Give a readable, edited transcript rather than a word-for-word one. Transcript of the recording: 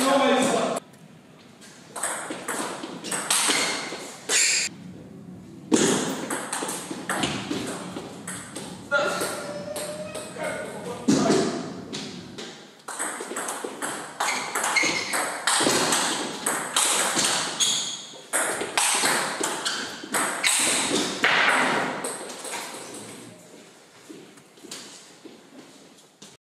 Nobody's